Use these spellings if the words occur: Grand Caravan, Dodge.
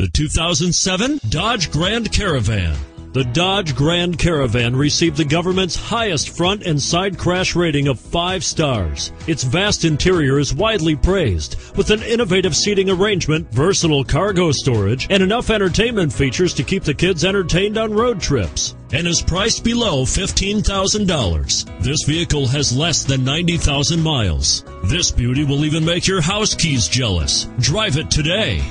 The 2007 Dodge Grand Caravan. The Dodge Grand Caravan received the government's highest front and side crash rating of 5 stars. Its vast interior is widely praised, with an innovative seating arrangement, versatile cargo storage, and enough entertainment features to keep the kids entertained on road trips, and is priced below $15,000. This vehicle has less than 90,000 miles. This beauty will even make your house keys jealous. Drive it today.